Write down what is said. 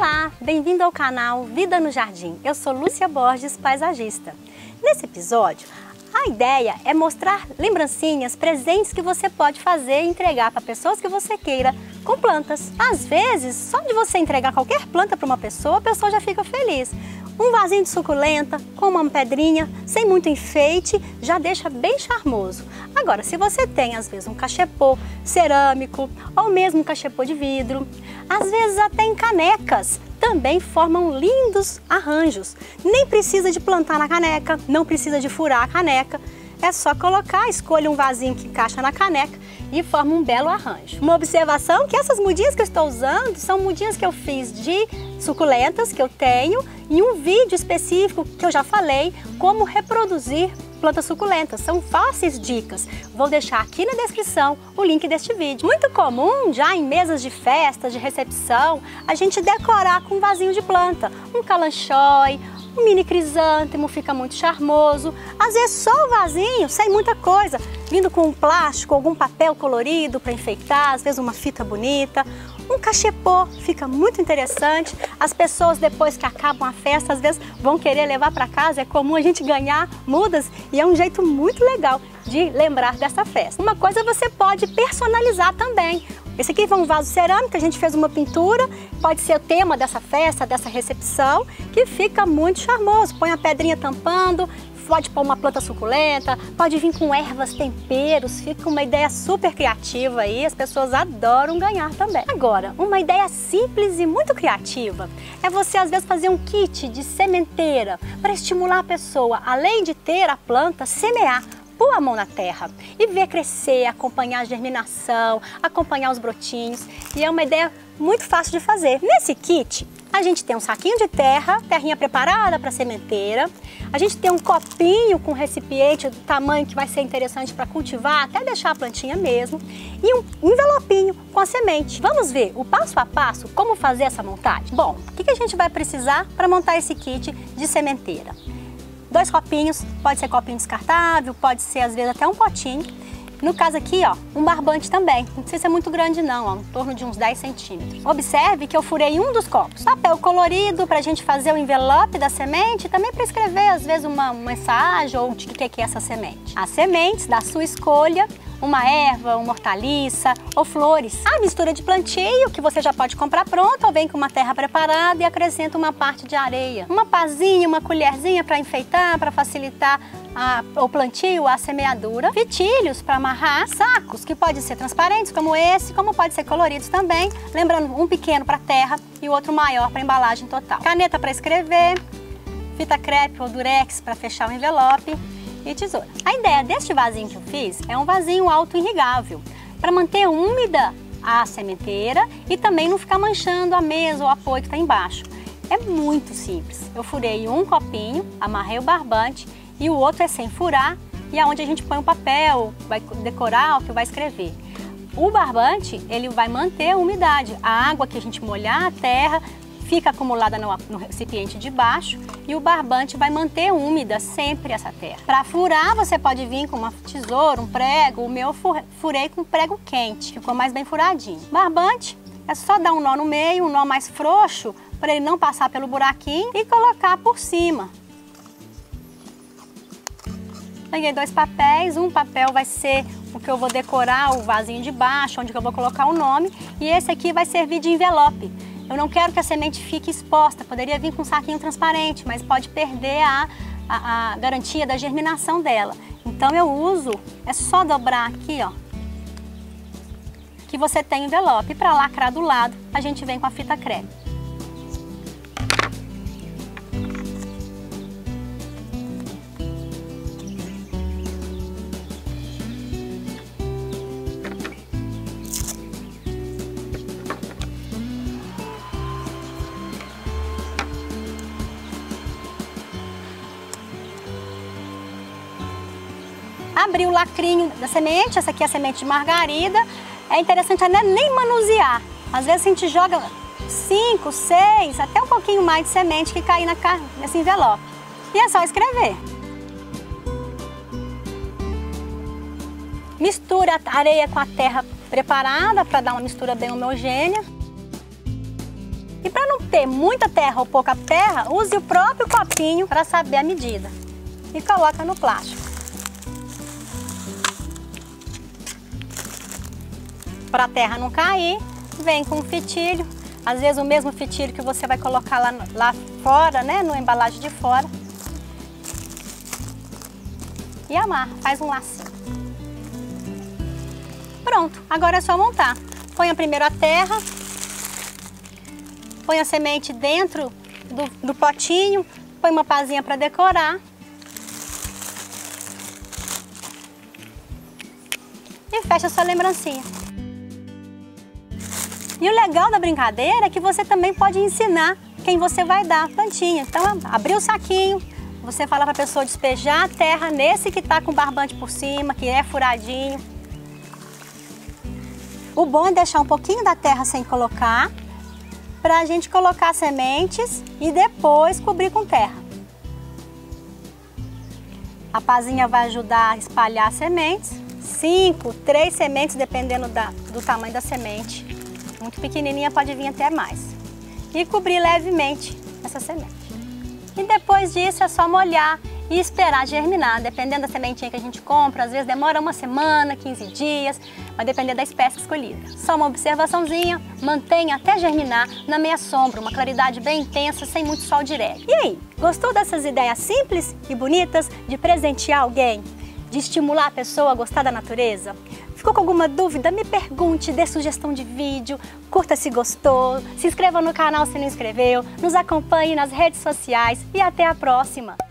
Olá, bem-vindo ao canal Vida no Jardim. Eu sou Lúcia Borges, paisagista. Nesse episódio, a ideia é mostrar lembrancinhas, presentes que você pode fazer e entregar para pessoas que você queira com plantas. Às vezes, só de você entregar qualquer planta para uma pessoa, a pessoa já fica feliz. Um vasinho de suculenta com uma pedrinha, sem muito enfeite, já deixa bem charmoso. Agora, se você tem, às vezes, um cachepô cerâmico ou mesmo um cachepô de vidro, às vezes até em canecas, também formam lindos arranjos. Nem precisa de plantar na caneca, não precisa de furar a caneca. É só colocar, escolha um vasinho que encaixa na caneca e forma um belo arranjo. Uma observação que essas mudinhas que eu estou usando são mudinhas que eu fiz de suculentas que eu tenho e um vídeo específico que eu já falei como reproduzir plantas suculentas. São fáceis dicas. Vou deixar aqui na descrição o link deste vídeo. Muito comum já em mesas de festa, de recepção, a gente decorar com um vasinho de planta, um calanchoe, um mini crisântemo, fica muito charmoso. Às vezes só o vasinho, sem muita coisa, vindo com um plástico, algum papel colorido para enfeitar, às vezes uma fita bonita. Um cachepô fica muito interessante. As pessoas, depois que acabam a festa, às vezes vão querer levar para casa. É comum a gente ganhar mudas e é um jeito muito legal de lembrar dessa festa. Uma coisa você pode personalizar também. Esse aqui foi um vaso cerâmico, a gente fez uma pintura, pode ser o tema dessa festa, dessa recepção, que fica muito charmoso. Põe a pedrinha tampando, pode pôr uma planta suculenta, pode vir com ervas, temperos, fica uma ideia super criativa aí, as pessoas adoram ganhar também. Agora, uma ideia simples e muito criativa é você às vezes fazer um kit de sementeira para estimular a pessoa, além de ter a planta, semear. Pôr a mão na terra e ver crescer, acompanhar a germinação, acompanhar os brotinhos. E é uma ideia muito fácil de fazer. Nesse kit, a gente tem um saquinho de terra, terrinha preparada para sementeira. A gente tem um copinho com recipiente do tamanho que vai ser interessante para cultivar, até deixar a plantinha mesmo. E um envelopinho com a semente. Vamos ver o passo a passo como fazer essa montagem? Bom, o que a gente vai precisar para montar esse kit de sementeira? 2 copinhos, pode ser copinho descartável, pode ser às vezes até um potinho. No caso aqui, ó, um barbante também. Não precisa ser muito grande não, ó, em torno de uns 10 centímetros. Observe que eu furei um dos copos. Papel colorido para a gente fazer o envelope da semente, também para escrever às vezes uma mensagem ou o que é essa semente. As sementes da sua escolha, uma erva, uma hortaliça ou flores. A mistura de plantio, que você já pode comprar pronta, ou vem com uma terra preparada e acrescenta uma parte de areia. Uma pazinha, uma colherzinha para enfeitar, para facilitar o plantio, a semeadura. Fitilhos para amarrar. Sacos, que podem ser transparentes, como esse, como pode ser coloridos também. Lembrando, um pequeno para terra e o outro maior para embalagem total. Caneta para escrever. Fita crepe ou durex para fechar o envelope. E tesoura. A ideia deste vasinho que eu fiz é um vasinho auto-irrigável, para manter úmida a sementeira e também não ficar manchando a mesa ou o apoio que está embaixo. É muito simples. Eu furei um copinho, amarrei o barbante e o outro é sem furar e é onde a gente põe o papel, vai decorar o que vai escrever. O barbante, ele vai manter a umidade. A água que a gente molhar, a terra, fica acumulada no recipiente de baixo e o barbante vai manter úmida sempre essa terra. Para furar, você pode vir com uma tesoura, um prego. O meu eu furei com um prego quente, ficou mais bem furadinho. Barbante é só dar um nó no meio, um nó mais frouxo, para ele não passar pelo buraquinho e colocar por cima. Peguei 2 papéis, um papel vai ser o que eu vou decorar o vasinho de baixo, onde eu vou colocar o nome, e esse aqui vai servir de envelope. Eu não quero que a semente fique exposta, poderia vir com um saquinho transparente, mas pode perder a garantia da germinação dela. Então eu uso, é só dobrar aqui, ó, que você tem envelope. Para lacrar do lado, a gente vem com a fita crepe. Abrir o lacrinho da semente, essa aqui é a semente de margarida. É interessante nem manusear. Às vezes a gente joga 5, 6, até um pouquinho mais de semente que cai nesse envelope. E é só escrever. Mistura a areia com a terra preparada para dar uma mistura bem homogênea. E para não ter muita terra ou pouca terra, use o próprio copinho para saber a medida. E coloca no plástico. Para a terra não cair, vem com um fitilho. Às vezes o mesmo fitilho que você vai colocar lá fora, né, no embalagem de fora. E amarra, faz um lacinho. Pronto, agora é só montar. Põe primeiro a terra, põe a semente dentro do potinho, põe uma pazinha para decorar. E fecha a sua lembrancinha. E o legal da brincadeira é que você também pode ensinar quem você vai dar a plantinha. Então, abrir o saquinho, você fala para a pessoa despejar a terra nesse que está com barbante por cima, que é furadinho. O bom é deixar um pouquinho da terra sem colocar, para a gente colocar sementes e depois cobrir com terra. A pazinha vai ajudar a espalhar as sementes, 5, 3 sementes, dependendo do tamanho da semente. Muito pequenininha, pode vir até mais. E cobrir levemente essa semente. E depois disso é só molhar e esperar germinar. Dependendo da sementinha que a gente compra, às vezes demora uma semana, 15 dias, vai depender da espécie escolhida. Só uma observaçãozinha, mantenha até germinar na meia sombra, uma claridade bem intensa, sem muito sol direto. E aí, gostou dessas ideias simples e bonitas de presentear alguém? De estimular a pessoa a gostar da natureza? Ficou com alguma dúvida? Me pergunte, dê sugestão de vídeo, curta se gostou, se inscreva no canal se não inscreveu, nos acompanhe nas redes sociais e até a próxima!